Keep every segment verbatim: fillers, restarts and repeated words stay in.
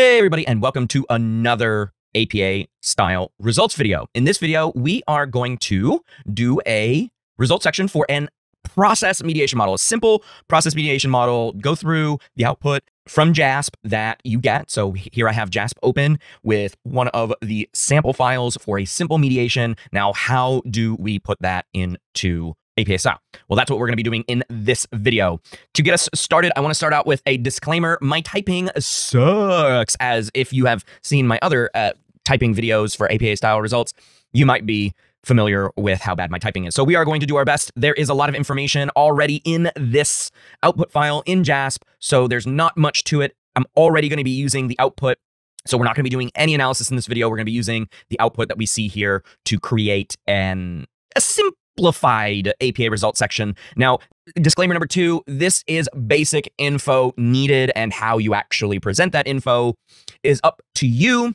Hey everybody, and welcome to another A P A style results video. In this video, we are going to do a results section for an process mediation model, a simple process mediation model, go through the output from JASP that you get. So here I have JASP open with one of the sample files for a simple mediation. Now, how do we put that into A P A style? Well, that's what we're going to be doing in this video. To get us started, I want to start out with a disclaimer. My typing sucks. As if you have seen my other uh, typing videos for A P A style results, you might be familiar with how bad my typing is. So we are going to do our best. There is a lot of information already in this output file in JASP, so there's not much to it. I'm already going to be using the output, so we're not going to be doing any analysis in this video. We're going to be using the output that we see here to create an a simple simplified A P A results section. Now, disclaimer number two, this is basic info needed, and how you actually present that info is up to you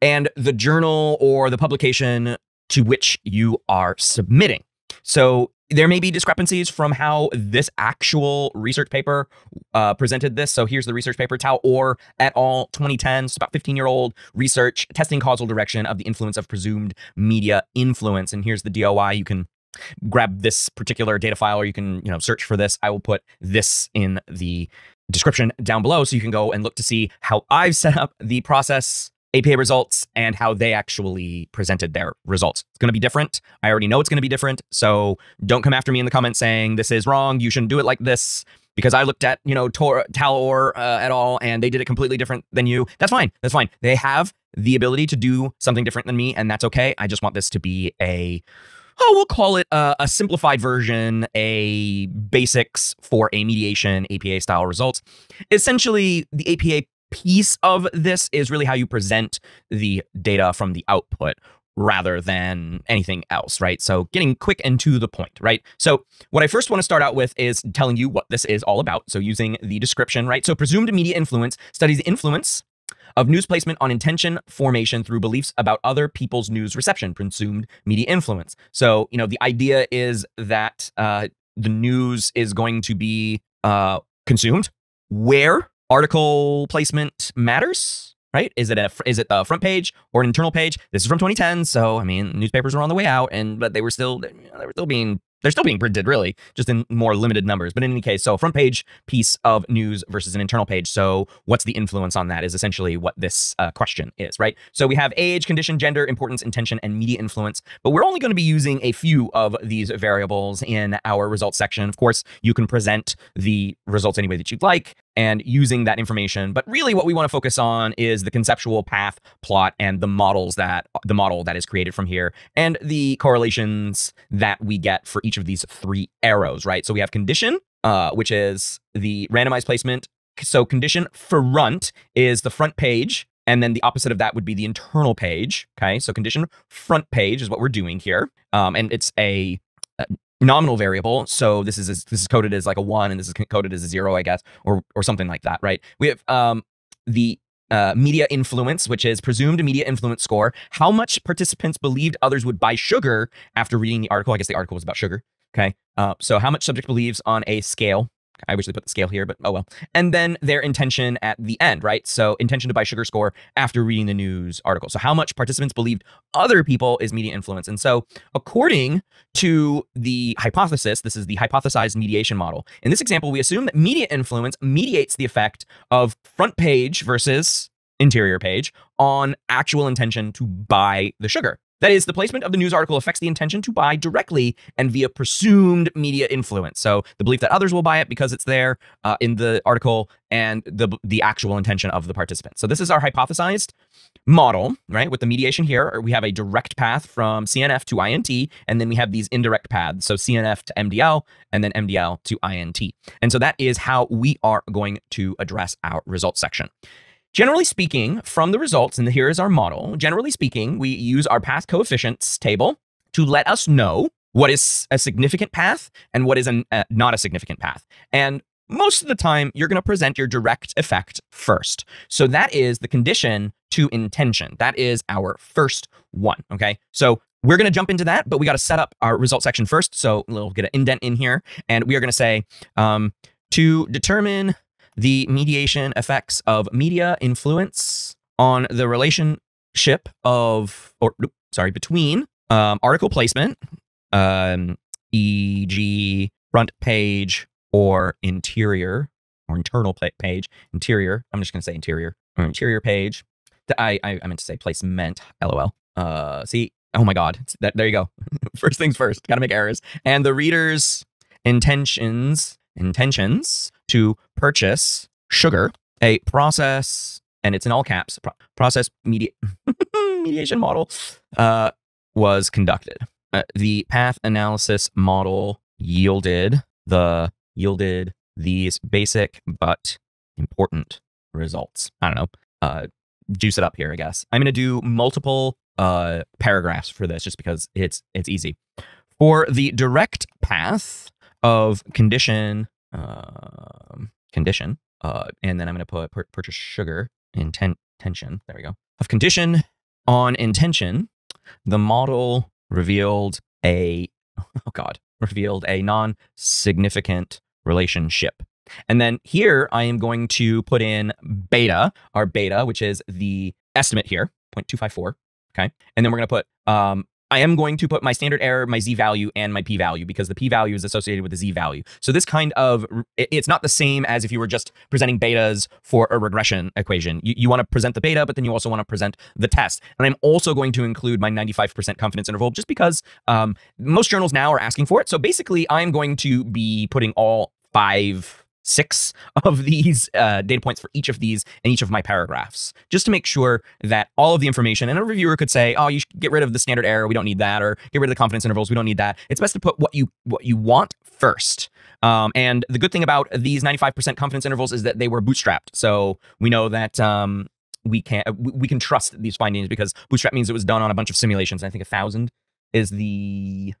and the journal or the publication to which you are submitting. So there may be discrepancies from how this actual research paper uh, presented this. So here's the research paper, Tal-Or et al. twenty ten. It's about fifteen year old research testing causal direction of the influence of presumed media influence. And here's the D O I. You can grab this particular data file, or you can, you know, search for this. I will put this in the description down below, so you can go and look to see how I've set up the process A P A results and how they actually presented their results. It's going to be different. I already know it's going to be different. So don't come after me in the comments saying this is wrong, you shouldn't do it like this, because I looked at, you know, Tal-Or uh, et al. And they did it completely different than you. That's fine. That's fine. They have the ability to do something different than me, and that's okay. I just want this to be a Oh, we'll call it a, a simplified version, a basics for a mediation A P A style results. Essentially, the A P A piece of this is really how you present the data from the output rather than anything else, right? So getting quick and to the point, right? So what I first want to start out with is telling you what this is all about. So using the description, right? So presumed media influence studies the influence of news placement on intention formation through beliefs about other people's news reception, presumed media influence. So, you know, the idea is that uh, the news is going to be uh, consumed where article placement matters, right? Is it a, is it a front page or an internal page? This is from twenty ten. So, I mean, newspapers were on the way out, and but they were still, they were still being They're still being printed, really, just in more limited numbers. But in any case, so front page piece of news versus an internal page. So what's the influence on that is essentially what this uh, question is, right? So we have age, condition, gender, importance, intention, and media influence. But we're only going to be using a few of these variables in our results section. Of course, you can present the results any way that you'd like and using that information. But really what we want to focus on is the conceptual path, plot, and the models that the model that is created from here, and the correlations that we get for each of these three arrows, right? So we have condition, uh, which is the randomized placement. So condition front is the front page, and then the opposite of that would be the internal page, okay? So condition front page is what we're doing here. Um, and it's a, a nominal variable, so this is this is coded as like a one, and this is coded as a zero, I guess, or or something like that, right? We have um, the uh, media influence, which is presumed media influence score. How much participants believed others would buy sugar after reading the article? I guess the article was about sugar. Okay, uh, so how much subject believes on a scale? I wish they put the scale here, but oh well. And then their intention at the end, right? So intention to buy sugar score after reading the news article. So how much participants believed other people is media influence. And so according to the hypothesis, this is the hypothesized mediation model. In this example, we assume that media influence mediates the effect of front page versus interior page on actual intention to buy the sugar. That is, the placement of the news article affects the intention to buy directly and via presumed media influence. So the belief that others will buy it because it's there uh, in the article, and the, the actual intention of the participant. So this is our hypothesized model, right? With the mediation here, we have a direct path from C N F to I N T, and then we have these indirect paths. So C N F to M D L, and then M D L to I N T. And so that is how we are going to address our results section. Generally speaking, from the results, and here is our model, generally speaking, we use our path coefficients table to let us know what is a significant path and what is an, uh, not a significant path. And most of the time, you're going to present your direct effect first. So that is the condition to intention. That is our first one, okay? So we're going to jump into that, but we got to set up our result section first. So we'll get an indent in here, and we are going to say um, to determine the mediation effects of media influence on the relationship of, or sorry, between um, article placement, um, for example front page or interior or internal page, interior. I'm just going to say interior or interior page. I, I, I meant to say placement, LOL. Uh, see, oh my God, that, there you go. First things first, gotta make errors. And the reader's intentions, intentions to purchase sugar, a process, and it's in all caps, pro process media mediation model uh, was conducted. Uh, the path analysis model yielded the, yielded these basic but important results. I don't know. Uh, juice it up here, I guess. I'm going to do multiple uh, paragraphs for this just because it's it's easy. For the direct path of condition, um, condition, uh, and then I'm going to put purchase sugar intent tension. There we go. Of condition on intention, the model revealed a oh god revealed a non-significant relationship. And then here I am going to put in beta, our beta, which is the estimate here, zero point two five four. Okay. And then we're going to put, um, I am going to put my standard error, my Z value and my P value, because the P value is associated with the Z value. So this kind of, it's not the same as if you were just presenting betas for a regression equation. You, you want to present the beta, but then you also want to present the test. And I'm also going to include my ninety-five percent confidence interval just because um, most journals now are asking for it. So basically I'm going to be putting all five six of these uh, data points for each of these and each of my paragraphs, just to make sure that all of the information, and a reviewer could say, oh, you should get rid of the standard error, we don't need that, or get rid of the confidence intervals, we don't need that. It's best to put what you what you want first. Um, and the good thing about these ninety-five percent confidence intervals is that they were bootstrapped. So we know that um, we can we can trust these findings because bootstrap means it was done on a bunch of simulations. And I think a thousand is the,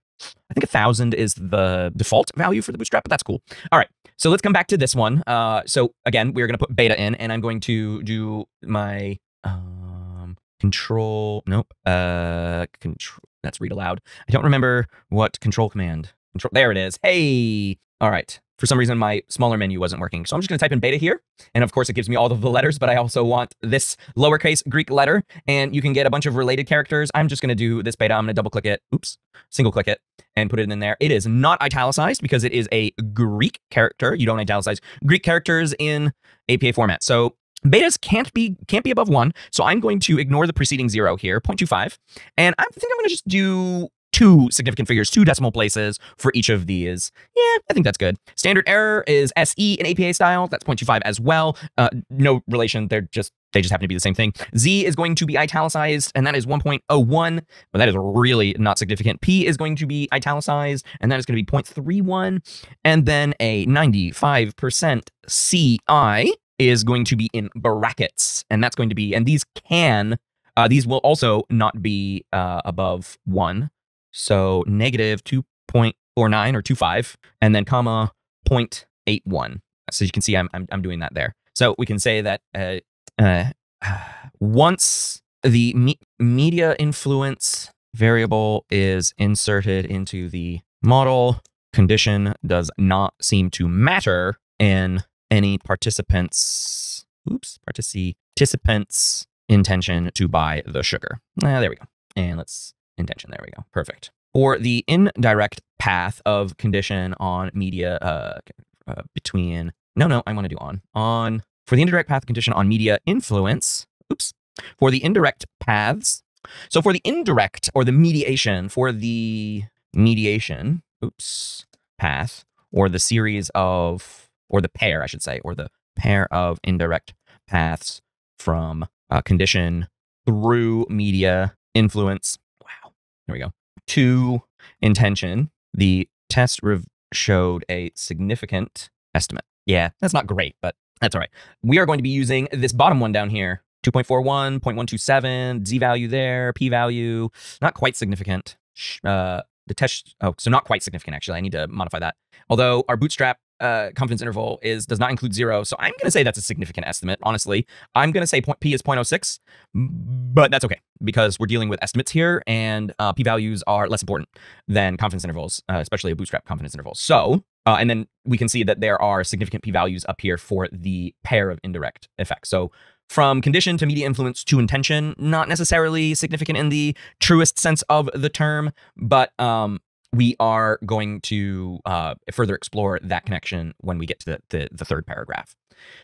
I think a thousand is the default value for the bootstrap, but that's cool. All right. So let's come back to this one. Uh, so again, we're going to put beta in, and I'm going to do my um, control. Nope. Uh, control. That's read aloud. I don't remember what control command. Control. There it is. Hey. All right. For some reason, my smaller menu wasn't working. So I'm just going to type in beta here. And of course, it gives me all of the letters, but I also want this lowercase Greek letter. And you can get a bunch of related characters. I'm just going to do this beta. I'm going to double click it. Oops. Single click it and put it in there. It is not italicized because it is a Greek character. You don't italicize Greek characters in A P A format. So betas can't be can't be above one. So I'm going to ignore the preceding zero here, zero point two five. And I think I'm going to just do two significant figures, two decimal places for each of these. Yeah, I think that's good. Standard error is S E in A P A style. That's zero point two five as well. Uh, no relation. They're just, they just happen to be the same thing. Z is going to be italicized, and that is one point oh one. But well, that is really not significant. P is going to be italicized, and that is going to be zero point three one. And then a ninety-five percent C I is going to be in brackets, and that's going to be, and these can, uh, these will also not be uh, above one. So negative two point four nine or two point five, and then comma zero point eight one. So you can see I'm, I'm, I'm doing that there. So we can say that uh, uh, once the me media influence variable is inserted into the model, condition does not seem to matter in any participants, oops, participants' intention to buy the sugar. Ah, there we go. And let's intention. There we go. Perfect. Or the indirect path of condition on media uh, uh, between. No, no, I want to do on. On for the indirect path of condition on media influence. Oops. For the indirect paths. So for the indirect or the mediation, for the mediation, oops, path or the series of, or the pair, I should say, or the pair of indirect paths from uh, condition through media influence. There we go. To intention, the test rev showed a significant estimate. Yeah, that's not great, but that's all right. We are going to be using this bottom one down here, two point four one, zero point one two seven, Z value there, P value, not quite significant. Uh, the test, oh, so not quite significant, actually. I need to modify that. Although our bootstrap uh, confidence interval is does not include zero. So I'm going to say that's a significant estimate, honestly. I'm going to say point P is zero point zero six, but that's okay, because we're dealing with estimates here, and uh, p-values are less important than confidence intervals, uh, especially a bootstrap confidence interval. So, uh, and then we can see that there are significant p-values up here for the pair of indirect effects. So from condition to media influence to intention, not necessarily significant in the truest sense of the term, but um, we are going to uh, further explore that connection when we get to the, the, the third paragraph.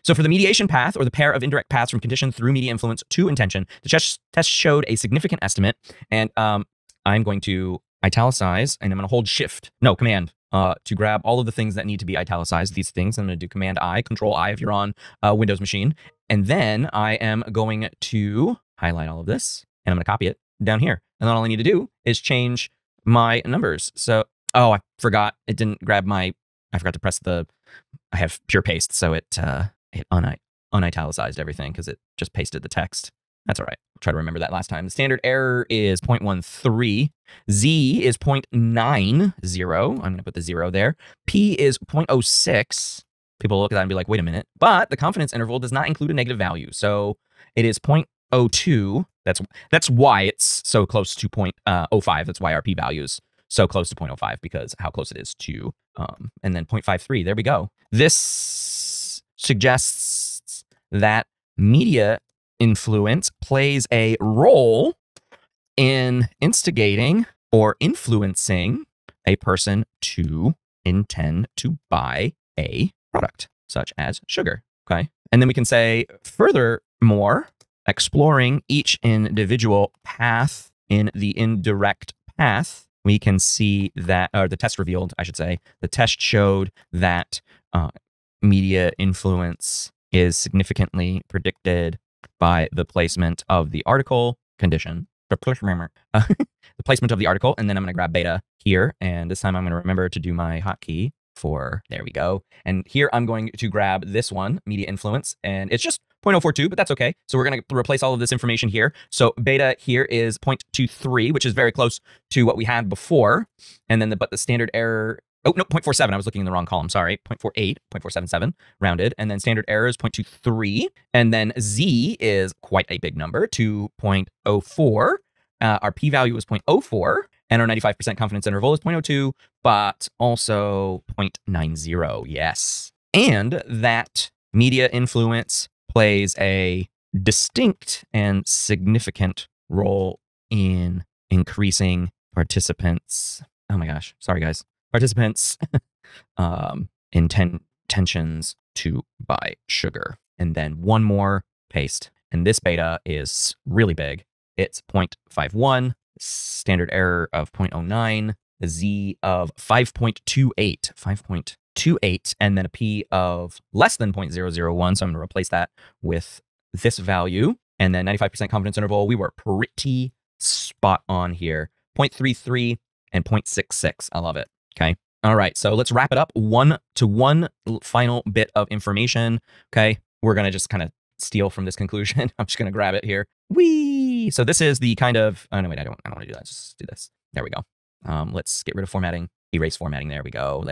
So for the mediation path, or the pair of indirect paths from condition through media influence to intention, the test showed a significant estimate, and um, I'm going to italicize, and I'm going to hold shift, no, command, uh, to grab all of the things that need to be italicized, these things. I'm going to do command I, control I if you're on a Windows machine. And then I am going to highlight all of this, and I'm going to copy it down here. And then all I need to do is change my numbers. So, oh, I forgot. It didn't grab my, I forgot to press the, I have pure paste. So it, uh, it un un-italicized everything because it just pasted the text. That's all right. I'll try to remember that last time. The standard error is zero point one three. Z is zero point nine zero. I'm going to put the zero there. P is zero point zero six. People look at that and be like, wait a minute. But the confidence interval does not include a negative value. So it is zero point zero two. That's, that's why it's so close to zero point zero five. That's why our p-value is so close to zero point zero five, because how close it is to, um, and then zero point five three. There we go. This suggests that media influence plays a role in instigating or influencing a person to intend to buy a product, such as sugar. Okay. And then we can say, furthermore, exploring each individual path in the indirect path, we can see that, or the test revealed, I should say, the test showed that uh, media influence is significantly predicted by the placement of the article condition, uh, the placement of the article. And then I'm going to grab beta here. And this time I'm going to remember to do my hotkey for, there we go. And here I'm going to grab this one, media influence, and it's just zero point zero four two, but that's okay. So we're going to replace all of this information here. So beta here is zero point two three, which is very close to what we had before. And then the, but the standard error, oh no, zero point four seven. I was looking in the wrong column. Sorry, zero point four eight, zero point four seven seven rounded. And then standard error is zero point two three. And then Z is quite a big number, two point zero four. Uh, our p-value is zero point zero four. And our ninety-five percent confidence interval is zero point zero two, but also zero point nine zero, yes. And that media influence plays a distinct and significant role in increasing participants, oh my gosh, sorry guys, participants' um, inten intentions to buy sugar. And then one more paste. And this beta is really big. It's zero point five one. Standard error of zero point zero nine, a Z of five point two eight, five point two eight, and then a P of less than zero point zero zero one. So I'm going to replace that with this value. And then ninety-five percent confidence interval, we were pretty spot on here. zero point three three and zero point six six. I love it. Okay. All right. So let's wrap it up one to one final bit of information. Okay. We're going to just kind of steal from this conclusion. I'm just going to grab it here. Whee! So this is the kind of, oh no, wait, I don't, I don't want to do that. Let's just do this. There we go. Um, let's get rid of formatting, erase formatting. There we go.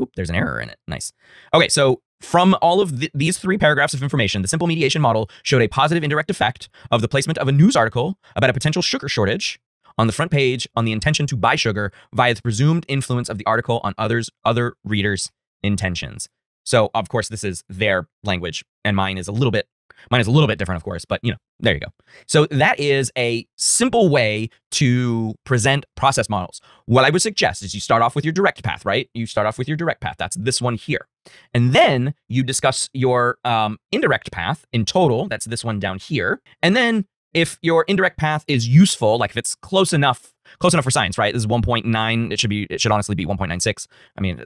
Oop, there's an error in it. Nice. Okay. So from all of the, these three paragraphs of information, the simple mediation model showed a positive indirect effect of the placement of a news article about a potential sugar shortage on the front page on the intention to buy sugar via the presumed influence of the article on others, other readers' intentions. So of course this is their language and mine is a little bit, mine is a little bit different of course, but you know, there you go. So that is a simple way to present process models. What I would suggest is you start off with your direct path, right? You start off with your direct path. That's this one here. And then you discuss your um, indirect path in total. That's this one down here. And then if your indirect path is useful, like if it's close enough, close enough for science, right? This is one point nine. It should be, it should honestly be one point nine six. I mean,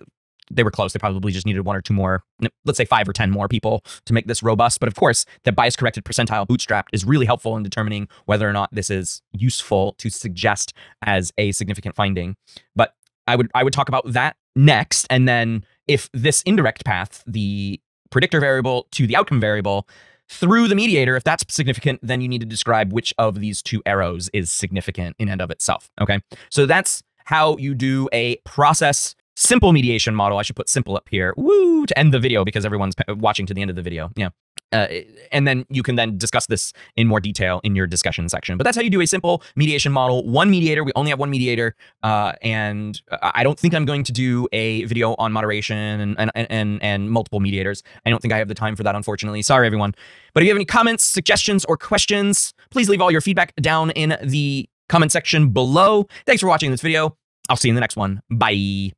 they were close. They probably just needed one or two more, let's say five or ten more people to make this robust. But of course, the bias corrected percentile bootstrapped is really helpful in determining whether or not this is useful to suggest as a significant finding. But I would, I would talk about that next. And then if this indirect path, the predictor variable to the outcome variable through the mediator, if that's significant, then you need to describe which of these two arrows is significant in and of itself. Okay. So that's how you do a process simple mediation model. I should put simple up here, woo, to end the video because everyone's watching to the end of the video. Yeah. Uh, and then you can then discuss this in more detail in your discussion section. But that's how you do a simple mediation model. One mediator. We only have one mediator. Uh, and I don't think I'm going to do a video on moderation and, and, and, and multiple mediators. I don't think I have the time for that, unfortunately. Sorry, everyone. But if you have any comments, suggestions, or questions, please leave all your feedback down in the comment section below. Thanks for watching this video. I'll see you in the next one. Bye.